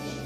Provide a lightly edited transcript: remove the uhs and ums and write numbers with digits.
You